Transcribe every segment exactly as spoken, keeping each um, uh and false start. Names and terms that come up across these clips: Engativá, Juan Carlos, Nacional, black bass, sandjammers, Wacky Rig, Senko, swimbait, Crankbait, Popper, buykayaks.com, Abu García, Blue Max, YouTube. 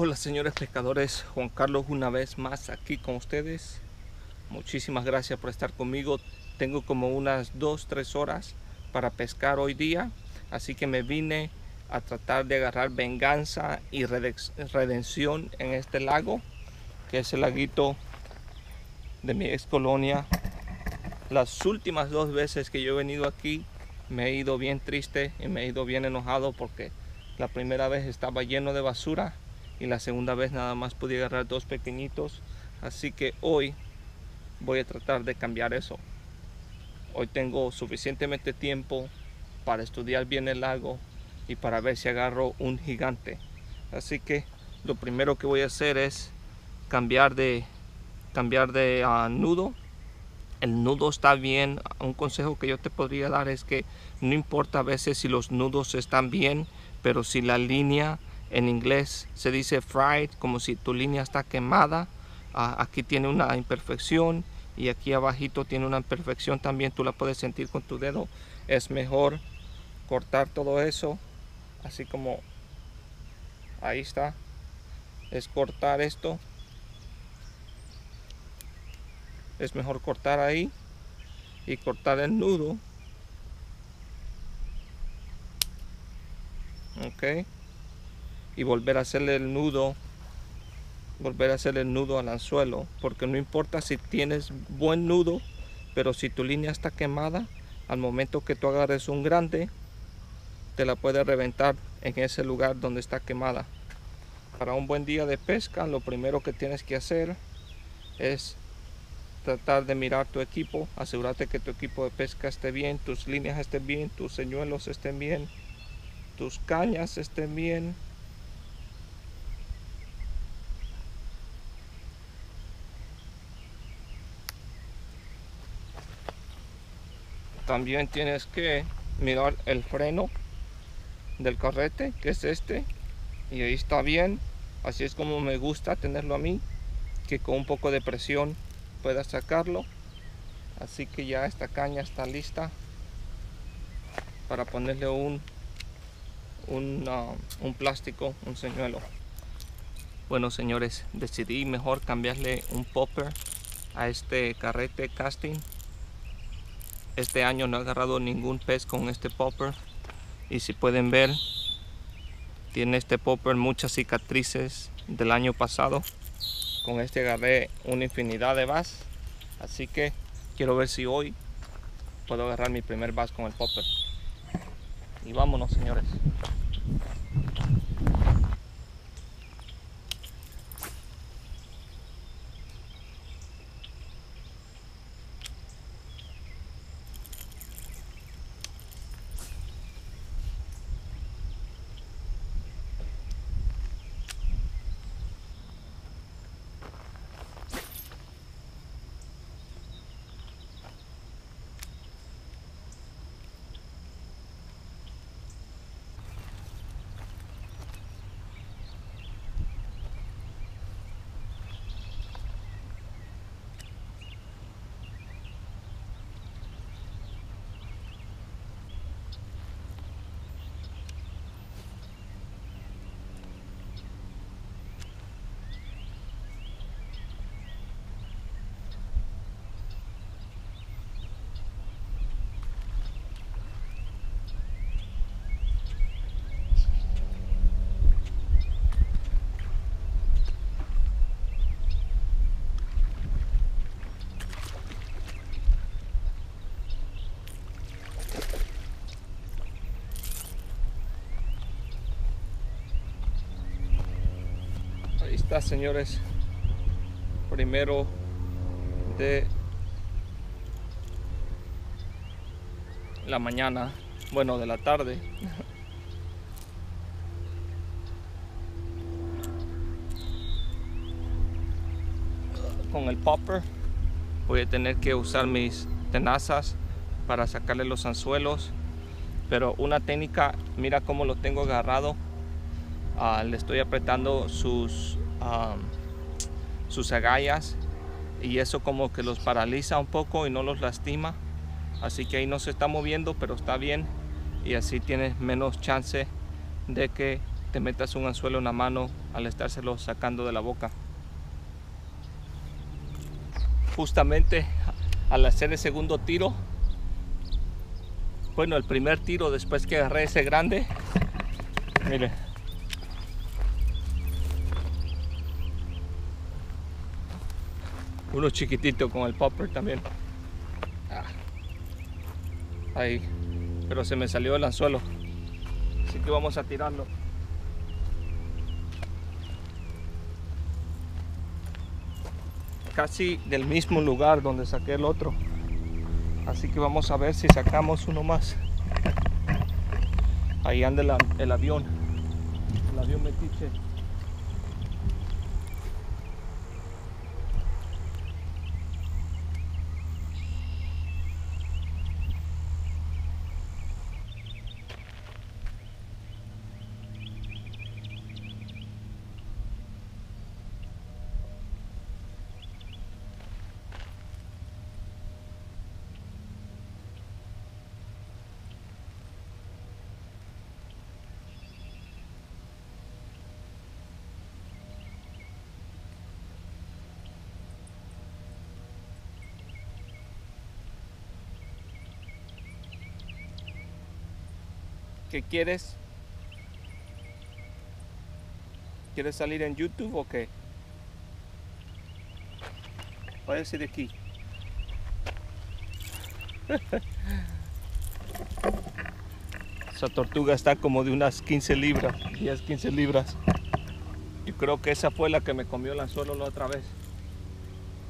Hola señores pescadores, Juan Carlos una vez más aquí con ustedes. Muchísimas gracias por estar conmigo. Tengo como unas dos tres horas para pescar hoy día, así que me vine a tratar de agarrar venganza y redención en este lago, que es el laguito de mi ex colonia. Las últimas dos veces que yo he venido aquí me he ido bien triste y me he ido bien enojado, porque la primera vez estaba lleno de basura y la segunda vez nada más pude agarrar dos pequeñitos. Así que hoy voy a tratar de cambiar eso. Hoy tengo suficientemente tiempo para estudiar bien el lago y para ver si agarro un gigante. Así que lo primero que voy a hacer es cambiar de cambiar de uh, nudo. El nudo está bien. Un consejo que yo te podría dar es que no importa a veces si los nudos están bien, pero si la línea, en inglés se dice fried, como si tu línea está quemada. Uh, aquí tiene una imperfección y aquí abajito tiene una imperfección también. Tú la puedes sentir con tu dedo. Es mejor cortar todo eso, así como ahí está. Es cortar esto. Es mejor cortar ahí y cortar el nudo. Ok. Y volver a hacerle el nudo, volver a hacer el nudo al anzuelo, porque no importa si tienes buen nudo, pero si tu línea está quemada, al momento que tú agarres un grande, te la puedes reventar en ese lugar donde está quemada. Para un buen día de pesca, lo primero que tienes que hacer es tratar de mirar tu equipo, asegurarte que tu equipo de pesca esté bien, tus líneas estén bien, tus señuelos estén bien, tus cañas estén bien. También tienes que mirar el freno del carrete, que es este, y ahí está bien. Así es como me gusta tenerlo a mí, que con un poco de presión pueda sacarlo. Así que ya esta caña está lista para ponerle un un, uh, un plástico, un señuelo. Bueno señores, decidí mejor cambiarle un popper a este carrete casting. Este año no he agarrado ningún pez con este popper, y si pueden ver, tiene este popper muchas cicatrices del año pasado. Con este agarré una infinidad de bass, así que quiero ver si hoy puedo agarrar mi primer bass con el popper. Y vámonos señores. Señores, primero de la mañana, bueno, de la tarde. Con el popper voy a tener que usar mis tenazas para sacarle los anzuelos, pero una técnica, mira cómo lo tengo agarrado. Uh, le estoy apretando sus Um, sus agallas, y eso como que los paraliza un poco y no los lastima. Así que ahí no se está moviendo, pero está bien, y así tienes menos chance de que te metas un anzuelo en la mano al estárselo sacando de la boca. Justamente al hacer el segundo tiro, bueno, el primer tiro después que agarré ese grande, mire, uno chiquitito con el popper también. Ah, ahí, pero se me salió el anzuelo, así que vamos a tirarlo. Casi del mismo lugar donde saqué el otro, así que vamos a ver si sacamos uno más. Ahí anda el, el avión, el avión metiche. ¿Qué quieres? ¿Quieres salir en YouTube o qué? Váyase de aquí. Esa tortuga está como de unas quince libras, diez, quince libras. Yo creo que esa fue la que me comió el anzuelo la otra vez,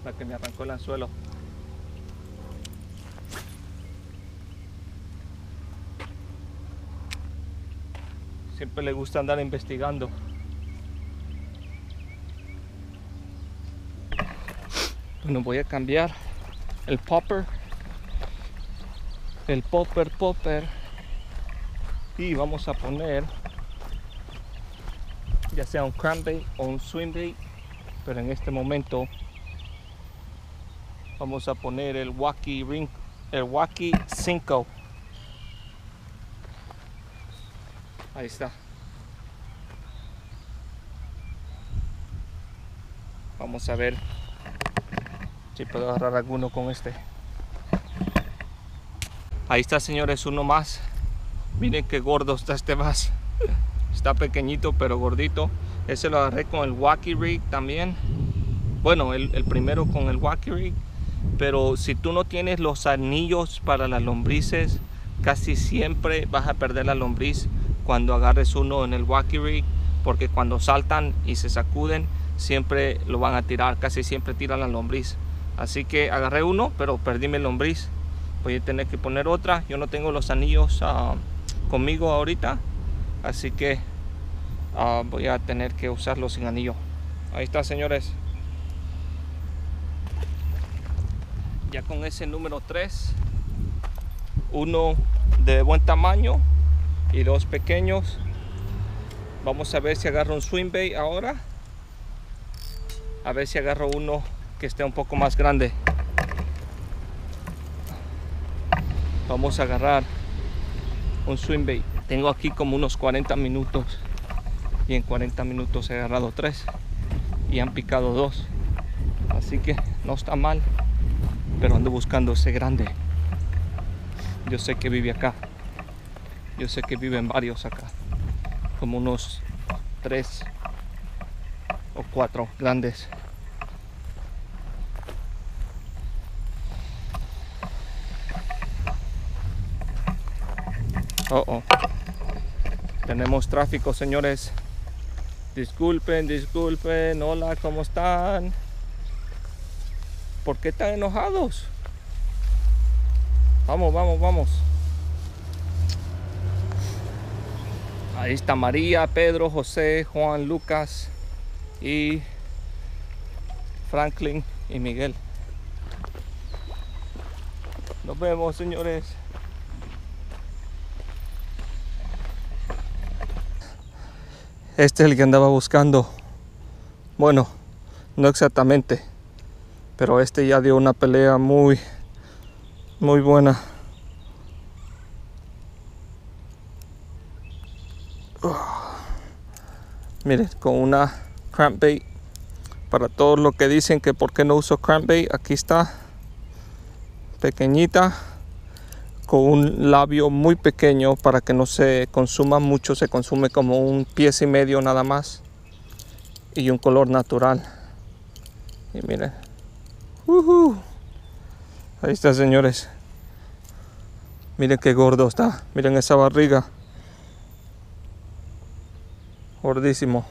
la que me arrancó el anzuelo. Siempre le gusta andar investigando. Bueno, voy a cambiar el popper. El popper, popper. Y vamos a poner ya sea un crankbait o un swimbait. Pero en este momento vamos a poner el wacky ring, el wacky Senko. Ahí está. Vamos a ver si puedo agarrar alguno con este. Ahí está, señores, uno más. Miren qué gordo está este más. Está pequeñito pero gordito. Ese lo agarré con el wacky rig también. Bueno, el, el primero con el wacky rig. Pero si tú no tienes los anillos para las lombrices, casi siempre vas a perder la lombriz cuando agarres uno en el wacky rig, porque cuando saltan y se sacuden siempre lo van a tirar, casi siempre tiran la lombriz. Así que agarré uno pero perdí mi lombriz, voy a tener que poner otra. Yo no tengo los anillos uh, conmigo ahorita, así que uh, voy a tener que usarlo sin anillo. Ahí está, señores, ya con ese número tres, uno de buen tamaño y dos pequeños. Vamos a ver si agarro un swimbait ahora, a ver si agarro uno que esté un poco más grande. Vamos a agarrar un swimbait. Tengo aquí como unos cuarenta minutos y en cuarenta minutos he agarrado tres y han picado dos, así que no está mal, pero ando buscando ese grande. Yo sé que vive acá. Yo sé que viven varios acá, como unos tres o cuatro grandes. Oh, oh. Tenemos tráfico, señores. Disculpen, disculpen. Hola, ¿cómo están? ¿Por qué están enojados? Vamos, vamos, vamos. Ahí está María, Pedro, José, Juan, Lucas y Franklin y Miguel. Nos vemos, señores. Este es el que andaba buscando. Bueno, no exactamente, pero este ya dio una pelea muy, muy buena. miren, con una crankbait. Para todos los que dicen que por qué no uso crankbait, aquí está, pequeñita, con un labio muy pequeño para que no se consuma mucho, se consume como un pies y medio nada más, y un color natural. Y miren, uh-huh. Ahí está, señores, miren qué gordo está, miren esa barriga, gordísimo.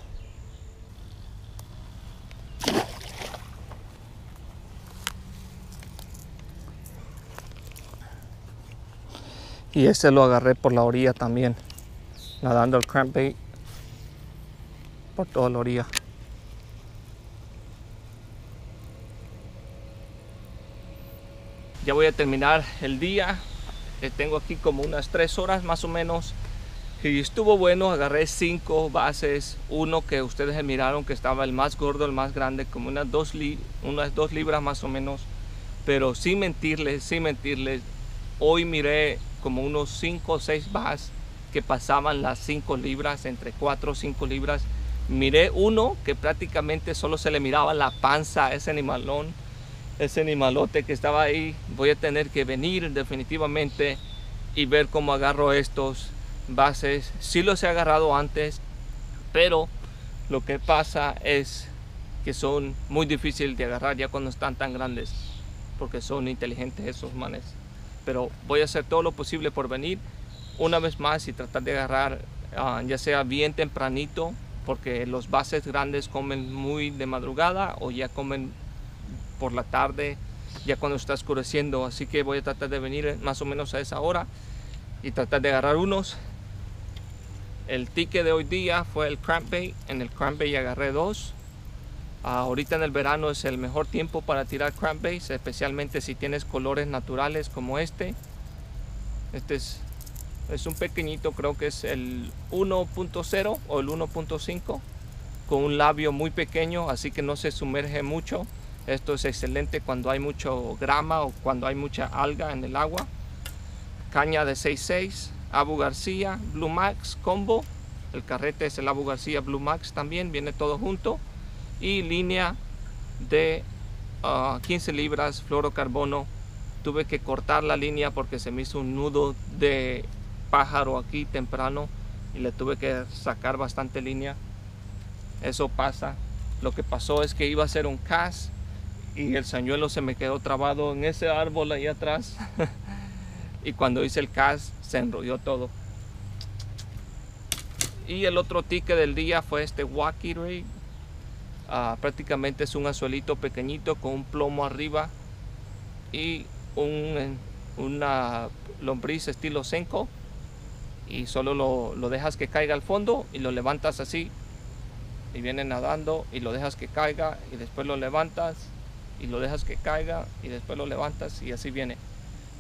Y ese lo agarré por la orilla también, nadando el crankbait por toda la orilla. Ya voy a terminar el día, tengo aquí como unas tres horas más o menos, y estuvo bueno. Agarré cinco bases, uno que ustedes miraron que estaba el más gordo, el más grande, como unas dos, li unas dos libras más o menos, pero sin mentirles, sin mentirles, hoy miré como unos cinco o seis bass que pasaban las cinco libras, entre cuatro o cinco libras. Miré uno que prácticamente solo se le miraba la panza a ese animalón, ese animalote que estaba ahí. Voy a tener que venir definitivamente y ver cómo agarro estos bases. Sí los he agarrado antes, pero lo que pasa es que son muy difíciles de agarrar ya cuando están tan grandes, porque son inteligentes esos manes. Pero voy a hacer todo lo posible por venir una vez más y tratar de agarrar uh, ya sea bien tempranito, porque los bases grandes comen muy de madrugada o ya comen por la tarde, ya cuando está oscureciendo. Así que voy a tratar de venir más o menos a esa hora y tratar de agarrar unos. El ticket de hoy día fue el crankbait. En el crankbait agarré dos. Uh, ahorita en el verano es el mejor tiempo para tirar crankbaits, especialmente si tienes colores naturales como este. Este es, es un pequeñito, creo que es el uno punto cero o el uno punto cinco, con un labio muy pequeño, así que no se sumerge mucho. Esto es excelente cuando hay mucho grama o cuando hay mucha alga en el agua. Caña de seis seis, Abu García, Blue Max combo. El carrete es el Abu García Blue Max también, viene todo junto. Y línea de uh, quince libras fluorocarbono. Tuve que cortar la línea porque se me hizo un nudo de pájaro aquí temprano y le tuve que sacar bastante línea. Eso pasa. Lo que pasó es que iba a hacer un cast y el señuelo se me quedó trabado en ese árbol ahí atrás y cuando hice el cast se enrolló todo. Y el otro ticket del día fue este wacky rig. Uh, prácticamente es un anzuelito pequeñito con un plomo arriba y un, una lombriz estilo Senko, y solo lo, lo dejas que caiga al fondo y lo levantas así y viene nadando, y lo dejas que caiga y después lo levantas y lo dejas que caiga y después lo levantas, y así viene.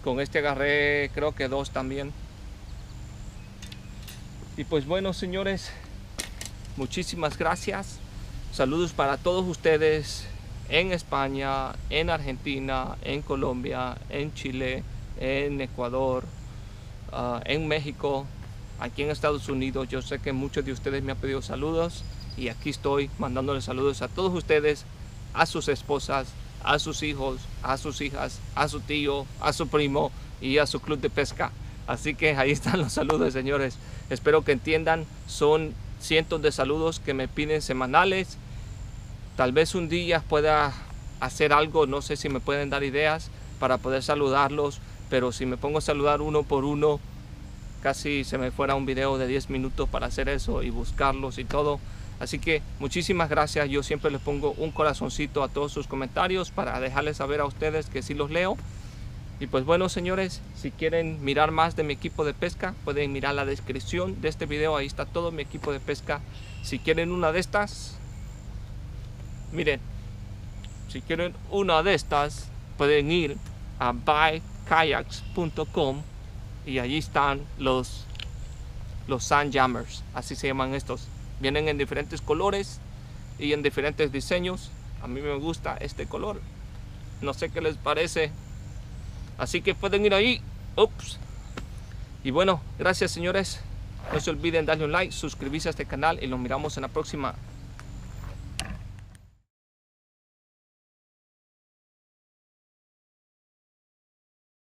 Con este agarré creo que dos también. Y pues bueno, señores, muchísimas gracias. Saludos para todos ustedes en España, en Argentina, en Colombia, en Chile, en Ecuador, uh, en México, aquí en Estados Unidos. Yo sé que muchos de ustedes me han pedido saludos y aquí estoy mandándoles saludos a todos ustedes, a sus esposas, a sus hijos, a sus hijas, a su tío, a su primo y a su club de pesca. Así que ahí están los saludos, señores. Espero que entiendan, son cientos de saludos que me piden semanales. Tal vez un día pueda hacer algo, no sé si me pueden dar ideas para poder saludarlos, pero si me pongo a saludar uno por uno, casi se me fuera un video de diez minutos para hacer eso y buscarlos y todo. Así que muchísimas gracias. Yo siempre les pongo un corazoncito a todos sus comentarios para dejarles saber a ustedes que sí los leo. Y pues bueno, señores, si quieren mirar más de mi equipo de pesca, pueden mirar la descripción de este video. Ahí está todo mi equipo de pesca. Si quieren una de estas, miren, si quieren una de estas, pueden ir a buy kayaks punto com y allí están los, los sandjammers, así se llaman estos. Vienen en diferentes colores y en diferentes diseños. A mí me gusta este color, no sé qué les parece. Así que pueden ir ahí. Ups. Y bueno, gracias, señores. No se olviden darle un like, suscribirse a este canal y nos miramos en la próxima.